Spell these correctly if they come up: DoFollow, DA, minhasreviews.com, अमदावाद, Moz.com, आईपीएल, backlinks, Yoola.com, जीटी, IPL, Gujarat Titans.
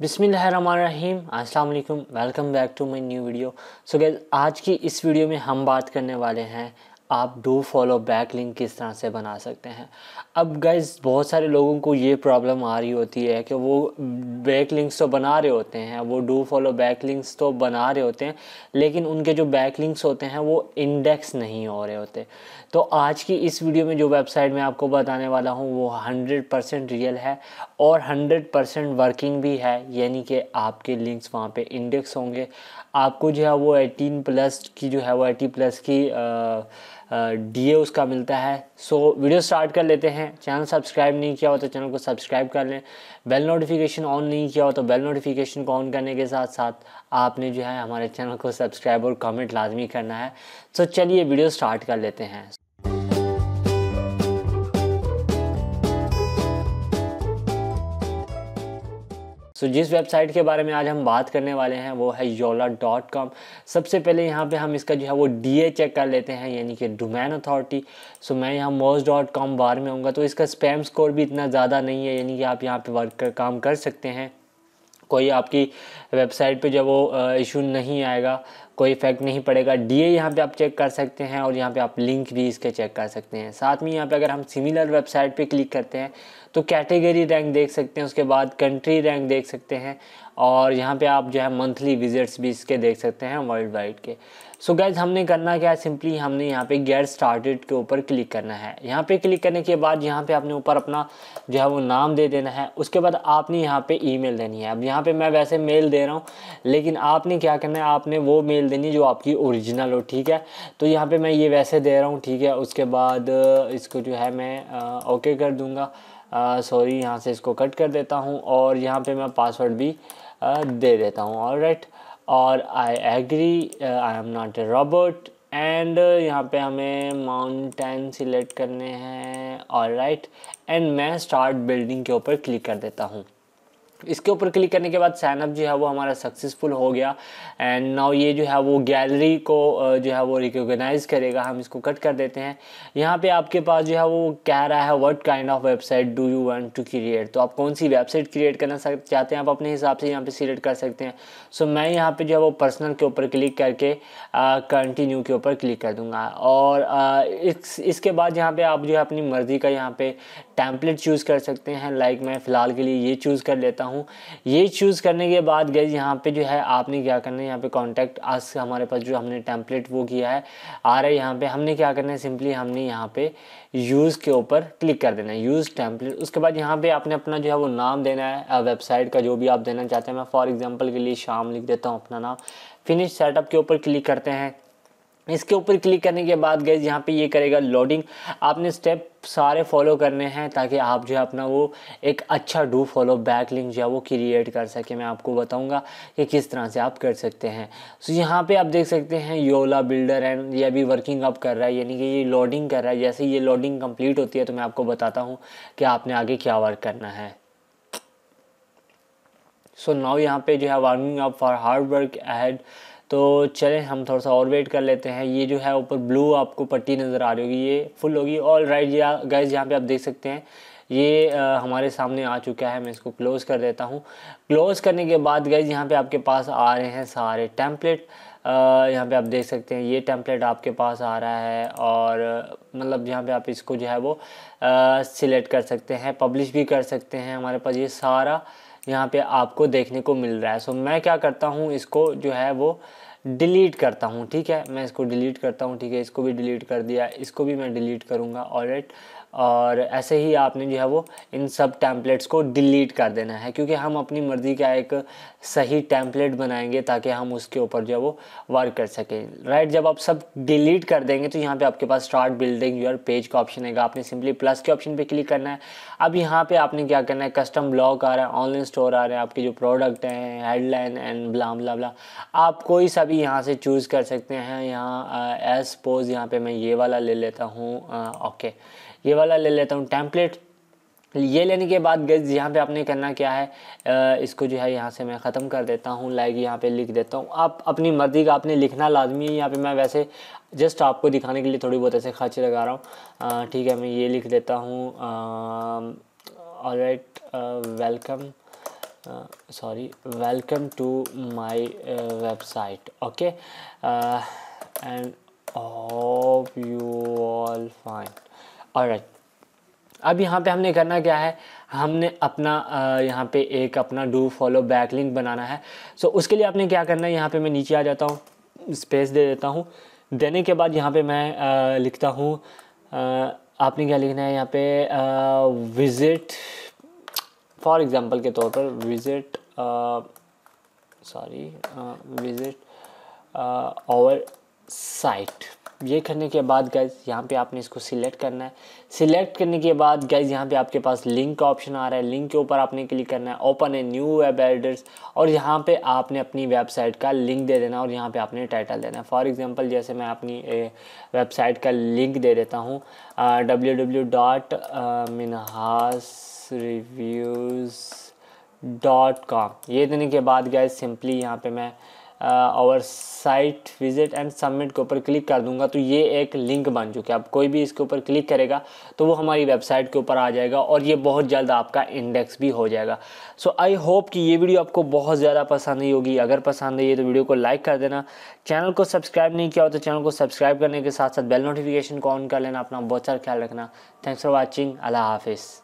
बिस्मिल्लाहिर्रहमानिर्रहीम, अस्सलाम वालेकुम, welcome back to my new video. So guys, आज की इस वीडियो में हम बात करने वाले हैं आप डू फॉलो बैक लिंक किस तरह से बना सकते हैं। अब गाइस, बहुत सारे लोगों को ये प्रॉब्लम आ रही होती है कि वो बैक लिंक्स तो बना रहे होते हैं, वो डू फॉलो बैक लिंक्स तो बना रहे होते हैं, लेकिन उनके जो बैक लिंक्स होते हैं वो इंडेक्स नहीं हो रहे होते। तो आज की इस वीडियो में जो वेबसाइट मैं आपको बताने वाला हूँ वो 100% रियल है और 100% वर्किंग भी है, यानी कि आपके लिंक्स वहाँ पर इंडेक्स होंगे। आपको जो है वो 18+ की जो है वो 80+ की DA उसका मिलता है। सो वीडियो स्टार्ट कर लेते हैं। चैनल सब्सक्राइब नहीं किया हो तो चैनल को सब्सक्राइब कर लें, बेल नोटिफिकेशन ऑन नहीं किया हो तो बेल नोटिफिकेशन को ऑन करने के साथ साथ आपने जो है हमारे चैनल को सब्सक्राइब और कमेंट लाजमी करना है। सो चलिए वीडियो स्टार्ट कर लेते हैं। तो जिस वेबसाइट के बारे में आज हम बात करने वाले हैं वो है Yoola.com। सबसे पहले यहाँ पे हम इसका जो है वो DA चेक कर लेते हैं, यानी कि डोमेन अथॉरिटी। सो मैं यहाँ Moz.com बार में आऊँगा तो इसका स्पैम स्कोर भी इतना ज़्यादा नहीं है, यानी कि आप यहाँ पे वर्क कर काम कर सकते हैं। कोई आपकी वेबसाइट पे जब वो इशू नहीं आएगा, कोई इफेक्ट नहीं पड़ेगा। DA यहाँ पे आप चेक कर सकते हैं और यहाँ पे आप लिंक भी इसके चेक कर सकते हैं। साथ में यहाँ पे अगर हम सिमिलर वेबसाइट पे क्लिक करते हैं तो कैटेगरी रैंक देख सकते हैं, उसके बाद कंट्री रैंक देख सकते हैं और यहाँ पे आप जो है मंथली विजिट्स भी इसके देख सकते हैं वर्ल्ड वाइड के। सो गाइज, हमने करना क्या है, सिंपली हमने यहाँ पे गेट स्टार्टेड के ऊपर क्लिक करना है। यहाँ पे क्लिक करने के बाद यहाँ पे आपने ऊपर अपना जो है वो नाम दे देना है। उसके बाद आपने यहाँ पे ईमेल देनी है। अब यहाँ पे मैं वैसे मेल दे रहा हूँ, लेकिन आपने क्या करना है, आपने वो मेल देनी जो आपकी ओरिजिनल हो, ठीक है। तो यहाँ पे मैं ये वैसे दे रहा हूँ, ठीक है। उसके बाद इसको जो है मैं ओके कर दूँगा, सॉरी यहाँ से इसको कट कर देता हूँ और यहाँ पे मैं पासवर्ड भी दे देता हूँ। ऑलराइट, और I agree, I am not a robot, and यहाँ पे हमें माउंटेन सिलेक्ट करने हैं। ऑलराइट, एंड मैं स्टार्ट बिल्डिंग के ऊपर क्लिक कर देता हूँ। इसके ऊपर क्लिक करने के बाद साइनअप जो है वो हमारा सक्सेसफुल हो गया। एंड नाउ ये जो है वो गैलरी को जो है वो रिकॉग्नाइज़ करेगा। हम इसको कट कर देते हैं। यहाँ पे आपके पास जो है वो कह रहा है what kind of website do you want to create, तो आप कौन सी वेबसाइट क्रिएट करना चाहते हैं, आप अपने हिसाब से यहाँ पे सिलेक्ट कर सकते हैं। सो मैं यहाँ पर जो है वो पर्सनल के ऊपर क्लिक करके कंटिन्यू के ऊपर क्लिक कर दूँगा और इसके बाद यहाँ पर आप जो है अपनी मर्ज़ी का यहाँ पर टेम्पलेट चूज़ कर सकते हैं। लाइक मैं फ़िलहाल के लिए ये चूज़ कर लेता हूँ। ये चूज़ करने के बाद गाइस यहाँ पे जो है आपने क्या करना है, यहाँ पे कॉन्टैक्ट अस हमारे पास जो हमने टेम्पलेट वो किया है आ रहा है। यहाँ पे हमने क्या करना है, सिंपली हमने यहाँ पे यूज़ के ऊपर क्लिक कर देना है, यूज़ टेम्पलेट। उसके बाद यहाँ पे आपने अपना जो है वो नाम देना है वेबसाइट का, जो भी आप देना चाहते हैं। मैं फॉर एग्जाम्पल के लिए शाम लिख देता हूँ अपना नाम। फिनिश सेटअप के ऊपर क्लिक करते हैं। इसके ऊपर क्लिक करने के बाद गाइस यहाँ पे ये करेगा लोडिंग। आपने स्टेप सारे फॉलो करने हैं ताकि आप जो है अपना वो एक अच्छा डू फॉलो बैक लिंक जो है वो क्रिएट कर सके। मैं आपको बताऊंगा कि किस तरह से आप कर सकते हैं। सो यहाँ पे आप देख सकते हैं Yoola बिल्डर, एंड ये अभी वर्किंग अप कर रहा है, यानी कि ये लोडिंग कर रहा है। जैसे ये लोडिंग कम्प्लीट होती है तो मैं आपको बताता हूँ कि आपने आगे क्या वर्क करना है। सो नाउ यहाँ पे जो है warming up for hard work ahead. तो चलें, हम थोड़ा सा और वेट कर लेते हैं। ये जो है ऊपर ब्लू आपको पट्टी नज़र आ रही होगी, ये फुल होगी। ऑल राइट गाइस, यहाँ पे आप देख सकते हैं ये हमारे सामने आ चुका है। मैं इसको क्लोज़ कर देता हूँ। क्लोज़ करने के बाद गाइस यहाँ पे आपके पास आ रहे हैं सारे टेम्पलेट। यहाँ पे आप देख सकते हैं ये टेम्पलेट आपके पास आ रहा है और मतलब यहाँ पे आप इसको जो है वो सिलेक्ट कर सकते हैं, पब्लिश भी कर सकते हैं। हमारे पास ये सारा यहाँ पे आपको देखने को मिल रहा है। सो मैं क्या करता हूँ, इसको जो है वो डिलीट करता हूँ, ठीक है। मैं इसको डिलीट करता हूँ, ठीक है। इसको भी डिलीट कर दिया, इसको भी मैं डिलीट करूँगा। ऑलराइट, और ऐसे ही आपने जो है वो इन सब टेम्पलेट्स को डिलीट कर देना है, क्योंकि हम अपनी मर्ज़ी का एक सही टेम्पलेट बनाएंगे ताकि हम उसके ऊपर जो है वो वर्क कर सकें। राइट, जब आप सब डिलीट कर देंगे तो यहाँ पे आपके पास स्टार्ट बिल्डिंग योर पेज का ऑप्शन आएगा। आपने सिंपली प्लस के ऑप्शन पे क्लिक करना है। अब यहाँ पे आपने क्या करना है, कस्टम ब्लॉग आ रहा है, ऑनलाइन स्टोर आ रहे हैं, आपके जो प्रोडक्ट हैं, headline and blah blah blah, आप कोई सा भी यहाँ से चूज़ कर सकते हैं। यहाँ एस पोज, यहाँ पर मैं ये वाला ले लेता हूँ। ओके, ये वाला ले लेता हूँ टेम्पलेट। ये लेने के बाद गाइस यहाँ पे आपने करना क्या है, इसको जो है यहाँ से मैं ख़त्म कर देता हूँ। लाइक यहाँ पे लिख देता हूँ, आप अपनी मर्ज़ी का आपने लिखना लाजमी है। यहाँ पे मैं वैसे जस्ट आपको दिखाने के लिए थोड़ी बहुत ऐसे खर्च लगा रहा हूँ, ठीक है। मैं ये लिख देता हूँ alright welcome sorry, welcome to my website. Okay, and hope you all fine. All right. अब यहाँ पे हमने करना क्या है, हमने अपना यहाँ पे एक अपना डू फॉलो बैक लिंक बनाना है. सो उसके लिए आपने क्या करना है, यहाँ पे मैं नीचे आ जाता हूँ, स्पेस दे देता हूँ. देने के बाद यहाँ पे मैं लिखता हूँ, आपने क्या लिखना है यहाँ पे, विज़िट फॉर एग्ज़ाम्पल के तौर पर विज़िट विज़िट आवर साइट. ये करने के बाद गाइज़ यहाँ पे आपने इसको सिलेक्ट करना है. सिलेक्ट करने के बाद गाइज़ यहाँ पे आपके पास लिंक का ऑप्शन आ रहा है. लिंक के ऊपर आपने क्लिक करना है, open a new web address, और यहाँ पे आपने अपनी वेबसाइट का लिंक दे देना और यहाँ पे आपने टाइटल देना है. फॉर एग्जांपल जैसे मैं अपनी वेबसाइट का लिंक दे देता हूँ, www.minhasreviews.com. ये देने के बाद गाइज़ सिंपली यहाँ पर मैं our site visit and submit के ऊपर क्लिक कर दूंगा. तो ये एक लिंक बन चुका है. अब कोई भी इसके ऊपर क्लिक करेगा तो वो हमारी वेबसाइट के ऊपर आ जाएगा और ये बहुत जल्द आपका इंडेक्स भी हो जाएगा. सो आई होप कि ये वीडियो आपको बहुत ज़्यादा पसंद आई होगी. अगर पसंद आई है तो वीडियो को लाइक कर देना. चैनल को सब्सक्राइब नहीं किया हो तो चैनल को सब्सक्राइब करने के साथ साथ बेल नोटिफिकेशन को ऑन कर लेना. अपना बहुत सारा ख्याल रखना. Thanks for watching. अल्लाह हाफिज़.